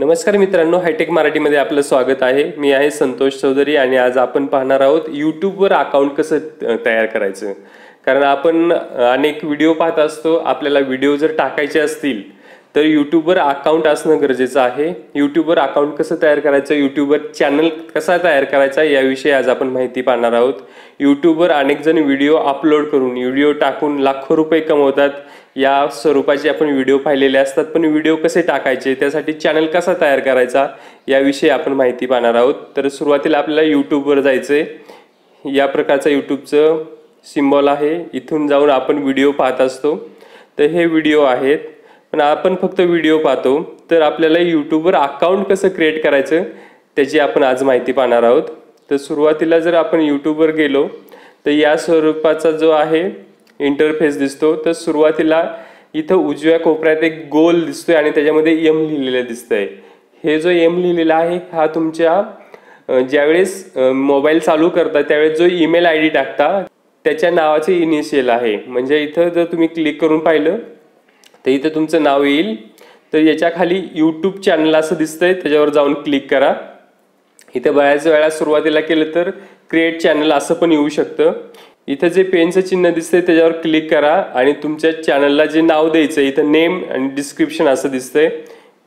नमस्कार मित्रांनो, हायटेक मराठीमध्ये आपलं स्वागत आहे। मी आहे संतोष चौधरी आणि आज आपण पाहणार आहोत यूट्यूबवर अकाउंट कसं तयार करायचं। कारण आपण अनेक व्हिडिओ पाहत असतो, आपल्याला व्हिडिओ जर टाकायचे असतील तर यूट्यूबवर अकाउंट असणं गरजेचं आहे। यूट्यूबवर अकाउंट कसं तयार करायचं, यूट्यूबवर चॅनल कसा तयार करायचा याविषयी आज आपण माहिती पाहणार आहोत। यूट्यूबवर अनेक जण व्हिडिओ अपलोड करून व्हिडिओ टाकून लाखो रुपये कमवतात, या स्वरूपाचे आपण व्हिडिओ पाहिलेले असतात। पण व्हिडिओ कसे टाकायचे, त्यासाठी चॅनल कसा तयार करायचा याविषयी आपण माहिती पाहणार आहोत। तर सुरुवातीला आपल्याला यूट्यूबवर जायचे, या प्रकारचा यूट्यूबचं सिम्बॉल आहे, इथून जाऊन आपण व्हिडिओ पाहत असतो। तर हे व्हिडिओ आहेत, पण आपण फक्त व्हिडिओ पाहतो। तर आपल्याला यूट्यूबवर अकाउंट कसं क्रिएट करायचं त्याची आपण आज माहिती पाहणार आहोत। तर सुरुवातीला जर आपण यूट्यूबवर गेलो तर या स्वरूपाचा जो आहे इंटरफेस दिसतो। तर सुरुवातीला इथं उजव्या कोपऱ्यात एक गोल दिसतोय आणि त्याच्यामध्ये एम लिहिलेलं दिसतंय। हे जो एम लिहिलेला आहे हा तुमच्या ज्यावेळेस मोबाईल चालू करता त्यावेळेस जो ईमेल आयडी टाकता त्याच्या नावाचे इनिशियल आहे। म्हणजे इथं जर तुम्ही क्लिक करून पाहिलं तर इथं तुमचं नाव येईल। तर याच्या खाली यूट्यूब चॅनल असं दिसतंय, त्याच्यावर जाऊन क्लिक करा। इथं बऱ्याच वेळा सुरुवातीला केलं तर क्रिएट चॅनल असं पण येऊ शकतं। इथे जे पेनचं चिन्ह दिसतंय त्याच्यावर क्लिक करा आणि तुमच्या चॅनलला जे नाव द्यायचं इथं नेम आणि डिस्क्रिप्शन असं दिसतंय,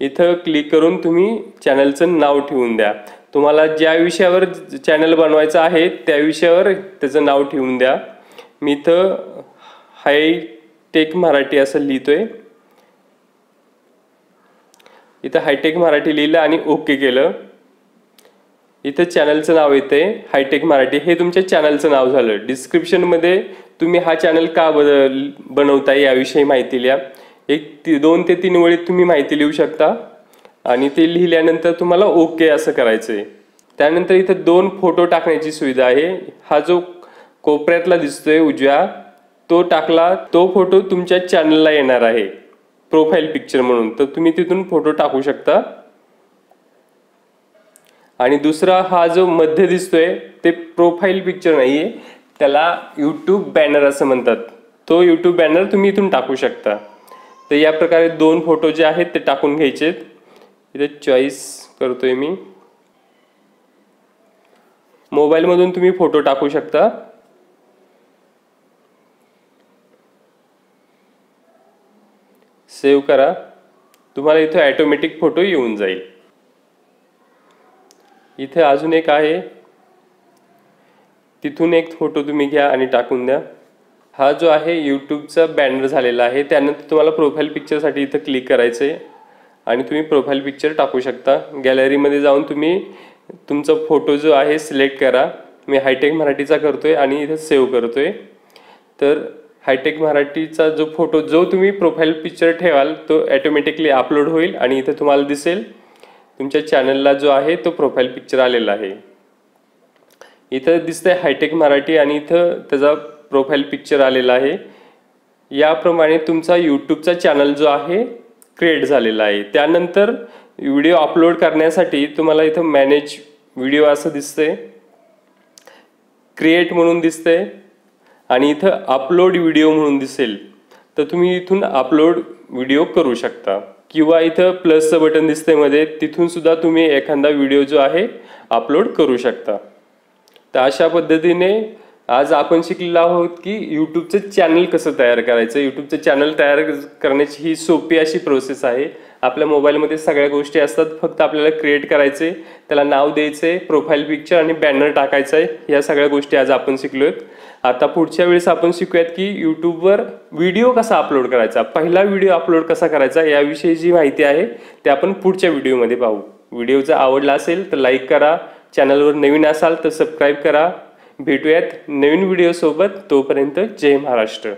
इथं क्लिक करून तुम्ही चॅनलचं नाव ठेवून द्या। तुम्हाला ज्या विषयावर चॅनल बनवायचं आहे त्या विषयावर त्याचं नाव ठेवून द्या। मी इथं हाय टेक मराठी असं लिहितोय, इथं हायटेक मराठी लिहिलं आणि ओके केलं। इथं चॅनलचं नाव येते हायटेक मराठी, हे तुमच्या चॅनलचं नाव झालं। डिस्क्रिप्शनमध्ये तुम्ही हा चॅनल का बनवता याविषयी माहिती लिहा, 1 ते 2 ते 3 वेळी तुम्ही माहिती लिहू शकता। आणि ते लिहिल्यानंतर तुम्हाला ओके असं करायचं आहे। त्यानंतर इथं 2 फोटो टाकण्याची सुविधा आहे। हा जो कोपऱ्यातला दिसतोय उजव्या तो टाकला तो फोटो तुमच्या चॅनलला येणार आहे प्रोफाईल पिक्चर म्हणून, तर तुम्ही तिथून फोटो टाकू शकता। आणि दुसरा हा जो मध्ये दिसतोय ते प्रोफाईल पिक्चर नाहीये, त्याला यूट्यूब बॅनर असं म्हणतात। तो यूट्यूब बॅनर तुम्ही इथून टाकू शकता। तर या प्रकारे 2 फोटो जे आहेत ते टाकून घ्यायचे। इथे चॉईस करतोय मी, मोबाईलमधून तुम्ही फोटो टाकू शकता। सेव्ह करा, तुम्हाला इथे ऑटोमॅटिक फोटो येऊन जाईल। इथे अजून एक आहे, तिथून एक फोटो तुम्ही घ्या आणि टाकून द्या। हा जो आहे यूट्यूबचा बॅनर झालेला आहे। त्यानंतर तुम्हाला प्रोफाईल पिक्चरसाठी इथं क्लिक करायचं आहे आणि तुम्ही प्रोफाईल पिक्चर टाकू शकता। गॅलरीमध्ये जाऊन तुम्ही तुमचा फोटो जो आहे सिलेक्ट करा। मी हायटेक मराठीचा करतोय आणि इथे सेव्ह करतोय। तर हायटेक मराठीचा जो फोटो जो तुम्ही प्रोफाईल पिक्चर ठेवाल तो ॲटोमॅटिकली अपलोड होईल आणि इथे तुम्हाला दिसेल तुमच्या चॅनलला जो आहे तो प्रोफाईल पिक्चर आलेला आहे। इथं दिसतंय हायटेक मराठी आणि इथं त्याचा प्रोफाईल पिक्चर आलेला आहे। याप्रमाणे तुमचा यूट्यूबचा चॅनल जो आहे क्रिएट झालेला आहे। त्यानंतर व्हिडिओ अपलोड करण्यासाठी तुम्हाला इथं मॅनेज व्हिडिओ असं दिसतंय, क्रिएट म्हणून दिसतंय आणि इथं अपलोड व्हिडिओ म्हणून दिसेल। तर तुम्ही इथून अपलोड व्हिडिओ करू शकता किंवा इथं प्लसचं बटन दिसतंय मध्ये, तिथून सुद्धा तुम्ही एखादा व्हिडिओ जो आहे अपलोड करू शकता। तर अशा पद्धतीने आज आपण शिकलेलो आहोत की यूट्यूबचं चॅनल कसं तयार करायचं। यूट्यूबचं चॅनल तयार करण्याची ही सोपी अशी प्रोसेस आहे। आपल्या मोबाईलमध्ये सगळ्या गोष्टी असतात, फक्त आपल्याला क्रिएट करायचे, त्याला नाव द्यायचे, प्रोफाईल पिक्चर आणि बॅनर टाकायचं आहे। या सगळ्या गोष्टी आज आपण शिकलो आहेत। आता पुढच्या वेळेस आपण शिकूयात की यूट्यूबवर व्हिडिओ कसा अपलोड करायचा, पहिला व्हिडिओ अपलोड कसा करायचा याविषयी जी माहिती आहे ते आपण पुढच्या व्हिडिओमध्ये पाहू। व्हिडिओ जर आवडला असेल तर लाईक करा, चॅनलवर नवीन असाल तर सबस्क्राईब करा। भेटूयात नवीन व्हिडिओसोबत, तोपर्यंत जय महाराष्ट्र।